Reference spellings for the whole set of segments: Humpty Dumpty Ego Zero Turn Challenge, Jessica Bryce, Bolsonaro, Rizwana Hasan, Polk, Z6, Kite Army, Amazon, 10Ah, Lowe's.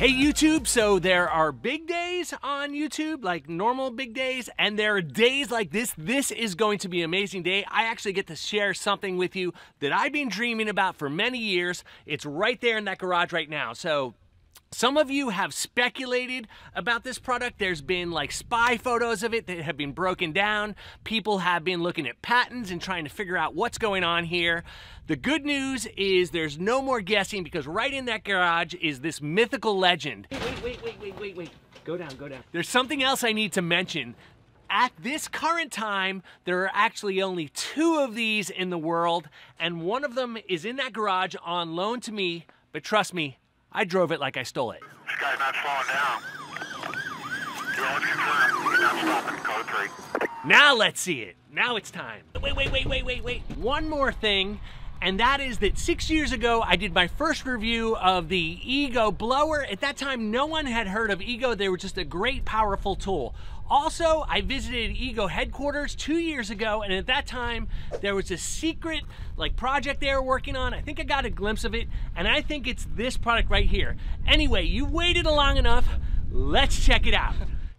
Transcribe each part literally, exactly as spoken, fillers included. Hey YouTube, so there are big days on YouTube, like normal big days, and there are days like this. This is going to be an amazing day. I actually get to share something with you that I've been dreaming about for many years. It's right there in that garage right now. So some of you have speculated about this product. There's been like spy photos of it that have been broken down. People have been looking at patents and trying to figure out what's going on here. The good news is there's no more guessing, because right in that garage is this mythical legend. Wait, wait, wait, wait, wait, wait. Go down, go down. There's something else I need to mention. At this current time, there are actually only two of these in the world, and one of them is in that garage on loan to me, but trust me, I drove it like I stole it. This guy's not slowing down. You're always confirmed. You're not stopping. Code three. Now let's see it. Now it's time. Wait, wait, wait, wait, wait, wait. One more thing, and that is that six years ago, I did my first review of the Ego blower. At that time, no one had heard of Ego. They were just a great, powerful tool. Also, I visited Ego headquarters two years ago, and at that time, there was a secret like project they were working on. I think I got a glimpse of it, and I think it's this product right here. Anyway, you waited long enough. Let's check it out.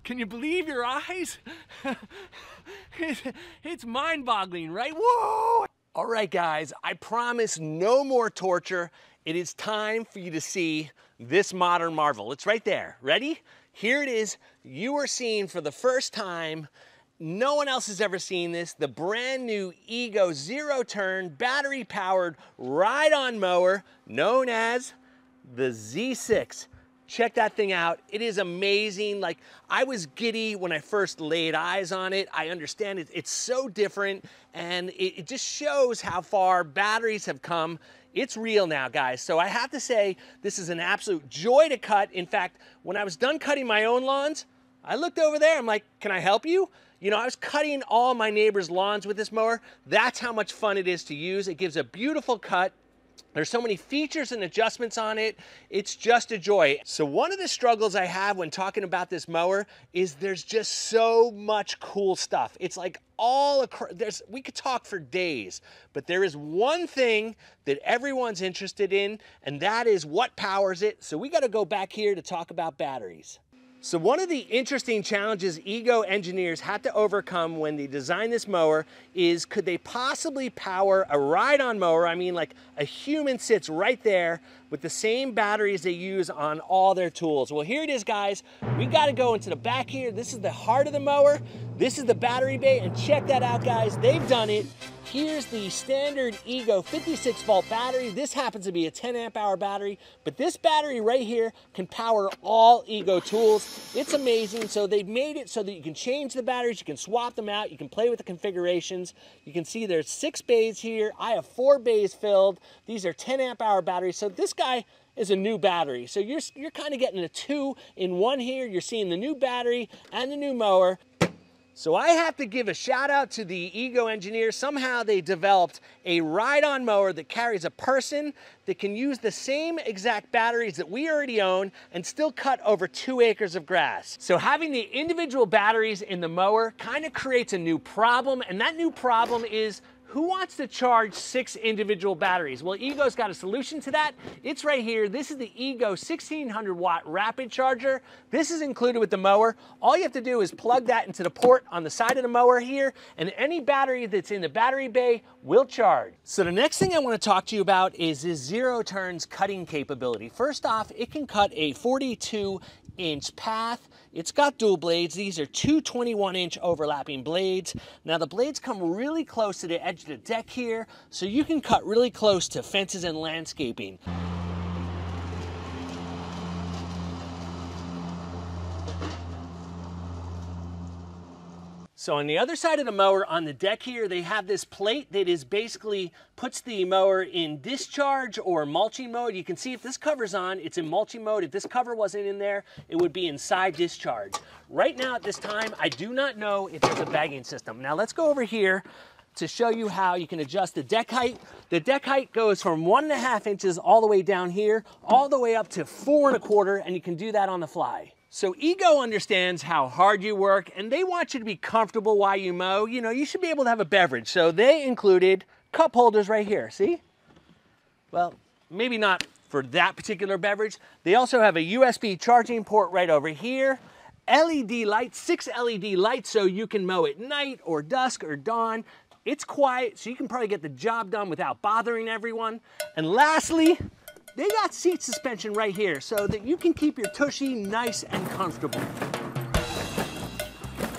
Can you believe your eyes? It's mind-boggling, right? Whoa! All right, guys, I promise no more torture. It is time for you to see this modern marvel. It's right there. Ready? Here it is. You are seeing for the first time, no one else has ever seen this, the brand new Ego Zero Turn battery powered ride on mower known as the Z six. Check that thing out. It is amazing. Like, I was giddy when I first laid eyes on it. I understand it. It's so different, and it, it just shows how far batteries have come. It's real now, guys. So I have to say, this is an absolute joy to cut. In fact, when I was done cutting my own lawns, I looked over there, I'm like, can I help you? You know, I was cutting all my neighbors' lawns with this mower. That's how much fun it is to use. It gives a beautiful cut. There's so many features and adjustments on it. It's just a joy. So one of the struggles I have when talking about this mower is there's just so much cool stuff. It's like all across, there's, we could talk for days, but there is one thing that everyone's interested in, and that is what powers it. So we gotta go back here to talk about batteries. So one of the interesting challenges Ego engineers had to overcome when they designed this mower is, could they possibly power a ride-on mower? I mean, like a human sits right there with the same batteries they use on all their tools. Well, here it is, guys. We gotta go into the back here. This is the heart of the mower. This is the battery bay, and check that out, guys. They've done it. Here's the standard Ego fifty-six volt battery. This happens to be a ten amp hour battery, but this battery right here can power all Ego tools. It's amazing. So they've made it so that you can change the batteries, you can swap them out, you can play with the configurations. You can see there's six bays here. I have four bays filled. These are ten amp hour batteries. So this guy is a new battery. So you're, you're kind of getting a two in one here. You're seeing the new battery and the new mower. So I have to give a shout out to the Ego engineer. Somehow they developed a ride-on mower that carries a person that can use the same exact batteries that we already own and still cut over two acres of grass. So having the individual batteries in the mower kind of creates a new problem, and that new problem is, who wants to charge six individual batteries? Well, Ego's got a solution to that. It's right here. This is the Ego sixteen hundred watt rapid charger. This is included with the mower. All you have to do is plug that into the port on the side of the mower here, and any battery that's in the battery bay will charge. So the next thing I want to talk to you about is this Zero Turn's cutting capability. First off, it can cut a forty-two inch path. It's got dual blades. These are two twenty-one inch overlapping blades. Now the blades come really close to the edge of the deck here, so you can cut really close to fences and landscaping. So on the other side of the mower on the deck here, they have this plate that is basically puts the mower in discharge or mulching mode. You can see if this cover's on, it's in mulching mode. If this cover wasn't in there, it would be in side discharge. Right now at this time, I do not know if there's a bagging system. Now let's go over here to show you how you can adjust the deck height. The deck height goes from one and a half inches all the way down here, all the way up to four and a quarter, and you can do that on the fly. So Ego understands how hard you work, and they want you to be comfortable while you mow. You know, you should be able to have a beverage. So they included cup holders right here, see? Well, maybe not for that particular beverage. They also have a U S B charging port right over here. L E D lights, six L E D lights, so you can mow at night or dusk or dawn. It's quiet, so you can probably get the job done without bothering everyone. And lastly, they got seat suspension right here so that you can keep your tushy nice and comfortable.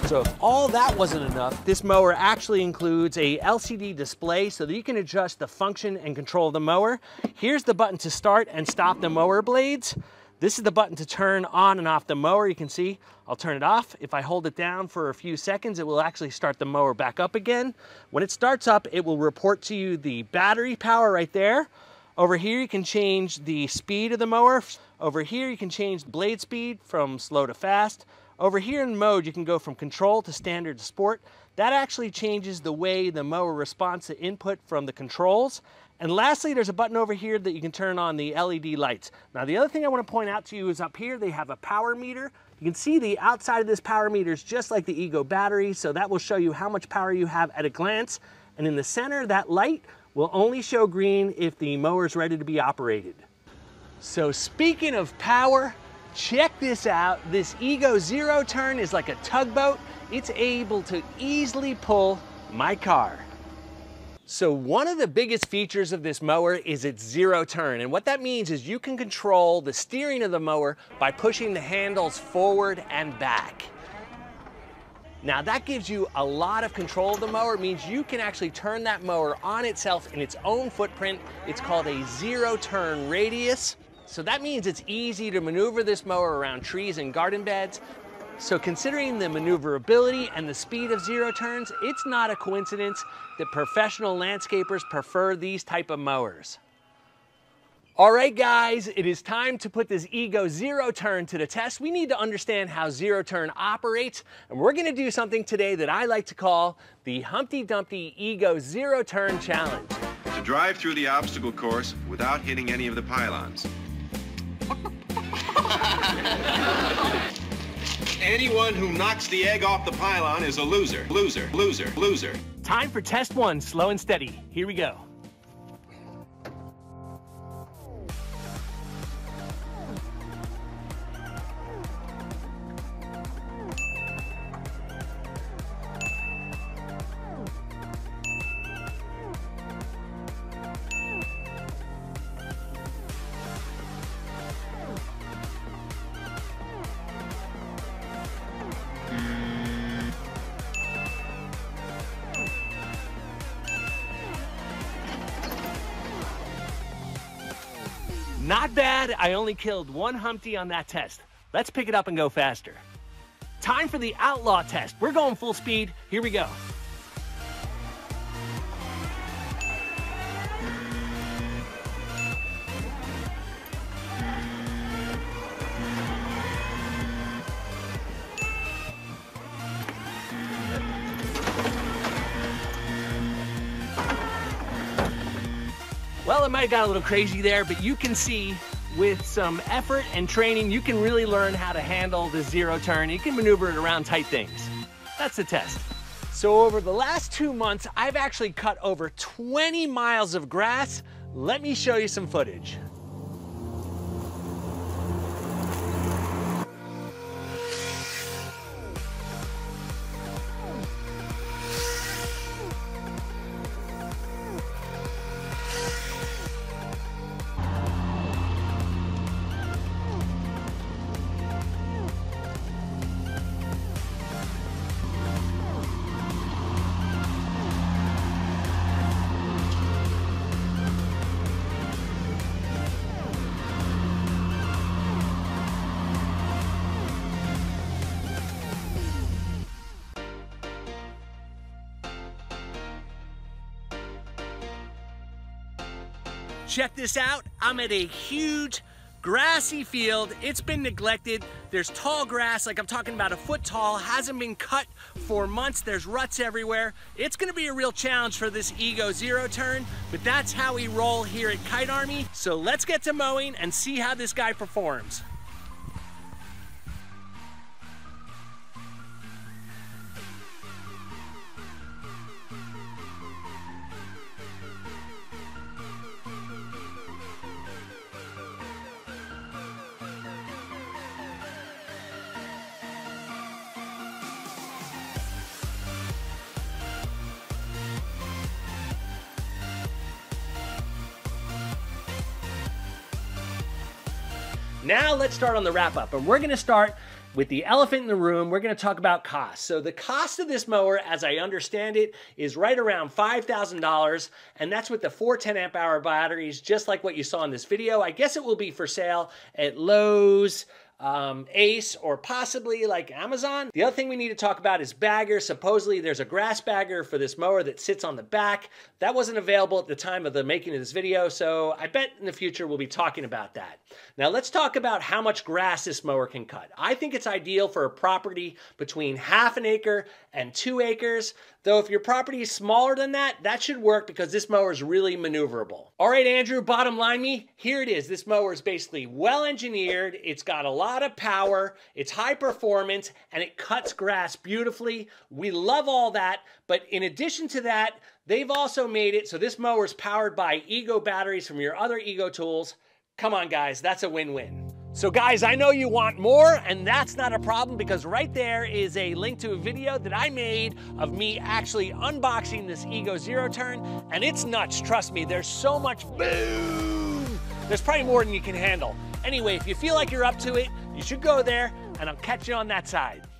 So if all that wasn't enough, this mower actually includes a L C D display so that you can adjust the function and control of the mower. Here's the button to start and stop the mower blades. This is the button to turn on and off the mower. You can see I'll turn it off. If I hold it down for a few seconds, it will actually start the mower back up again. When it starts up, it will report to you the battery power right there. Over here, you can change the speed of the mower. Over here, you can change the blade speed from slow to fast. Over here in mode, you can go from control to standard to sport. That actually changes the way the mower responds to input from the controls. And lastly, there's a button over here that you can turn on the L E D lights. Now, the other thing I want to point out to you is up here, they have a power meter. You can see the outside of this power meter is just like the Ego battery, so that will show you how much power you have at a glance. And in the center, that light will only show green if the mower is ready to be operated. So speaking of power, check this out. This Ego Zero Turn is like a tugboat. It's able to easily pull my car. So one of the biggest features of this mower is its zero turn. And what that means is you can control the steering of the mower by pushing the handles forward and back. Now that gives you a lot of control of the mower. It means you can actually turn that mower on itself in its own footprint. It's called a zero turn radius. So that means it's easy to maneuver this mower around trees and garden beds. So considering the maneuverability and the speed of zero turns, it's not a coincidence that professional landscapers prefer these type of mowers. All right, guys, it is time to put this Ego Zero Turn to the test. We need to understand how zero turn operates, and we're gonna do something today that I like to call the Humpty Dumpty Ego Zero Turn Challenge. To drive through the obstacle course without hitting any of the pylons. Anyone who knocks the egg off the pylon is a loser, loser, loser, loser. Time for test one, slow and steady. Here we go. Not bad, I only killed one Humpty on that test. Let's pick it up and go faster. Time for the outlaw test. We're going full speed, here we go. Well, it might have got a little crazy there, but you can see with some effort and training, you can really learn how to handle the zero turn. You can maneuver it around tight things. That's the test. So over the last two months, I've actually cut over twenty miles of grass. Let me show you some footage. Check this out, I'm at a huge grassy field. It's been neglected. There's tall grass, like I'm talking about a foot tall, hasn't been cut for months. There's ruts everywhere. It's gonna be a real challenge for this Ego Zero Turn, but that's how we roll here at Kite Army. So let's get to mowing and see how this guy performs. Now let's start on the wrap up, and we're gonna start with the elephant in the room. We're gonna talk about cost. So the cost of this mower, as I understand it, is right around five thousand dollars, and that's with the four ten amp hour batteries, just like what you saw in this video. I guess it will be for sale at Lowe's, Um, Ace, or possibly like Amazon. The other thing we need to talk about is bagger. Supposedly there's a grass bagger for this mower that sits on the back. That wasn't available at the time of the making of this video, so I bet in the future we'll be talking about that. Now let's talk about how much grass this mower can cut. I think it's ideal for a property between half an acre and two acres, though if your property is smaller than that, that should work because this mower is really maneuverable. All right, Andrew, bottom line me, here it is. This mower is basically well engineered. It's got a lot of power, it's high performance, and it cuts grass beautifully. We love all that, but in addition to that, they've also made it so this mower is powered by Ego batteries from your other Ego tools. Come on, guys, that's a win-win. So guys, I know you want more, and that's not a problem because right there is a link to a video that I made of me actually unboxing this Ego Zero Turn, and it's nuts, trust me. There's so much boom. There's probably more than you can handle. Anyway, if you feel like you're up to it, you should go there, and I'll catch you on that side.